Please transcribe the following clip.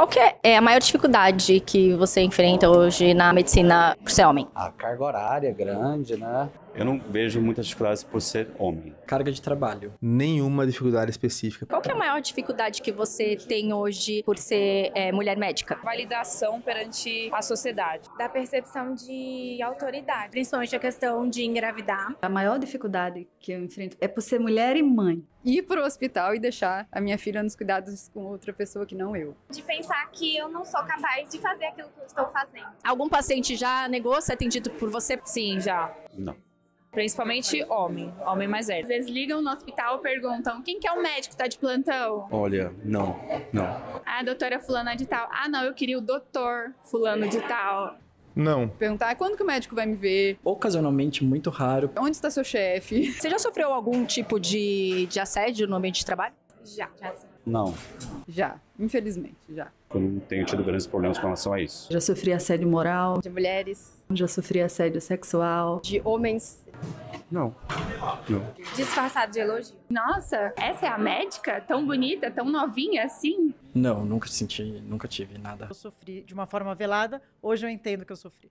Qual que é a maior dificuldade que você enfrenta hoje na medicina por ser homem? A carga horária é grande, né? Eu não vejo muitas dificuldades por ser homem. Carga de trabalho. Nenhuma dificuldade específica. Qual que é a maior dificuldade que você tem hoje por ser mulher médica? Validação perante a sociedade. Da percepção de autoridade. Principalmente a questão de engravidar. A maior dificuldade que eu enfrento é por ser mulher e mãe. Ir para o hospital e deixar a minha filha nos cuidados com outra pessoa que não eu. De pensar que eu não sou capaz de fazer aquilo que eu estou fazendo. Algum paciente já negou ser atendido por você? Sim, já. Não. Principalmente homem mais velho. Às vezes ligam no hospital e perguntam, quem que é o médico que tá de plantão? Olha, não. Ah, doutora fulana de tal. Ah, não, eu queria o doutor fulano de tal. Não. Perguntar, quando que o médico vai me ver? Ocasionalmente, muito raro. Onde está seu chefe? Você já sofreu algum tipo de assédio no ambiente de trabalho? Já sim. Não. Já, infelizmente, já. Eu não tenho tido grandes problemas com relação a isso. Já sofri assédio moral. De mulheres. Já sofri assédio sexual. De homens. Não. Disfarçado de elogio. Nossa, essa é a médica? Tão bonita, tão novinha assim? Não, nunca tive nada. Eu sofri de uma forma velada, hoje eu entendo que eu sofri.